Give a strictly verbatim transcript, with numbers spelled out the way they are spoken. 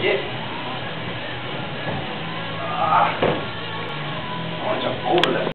need it.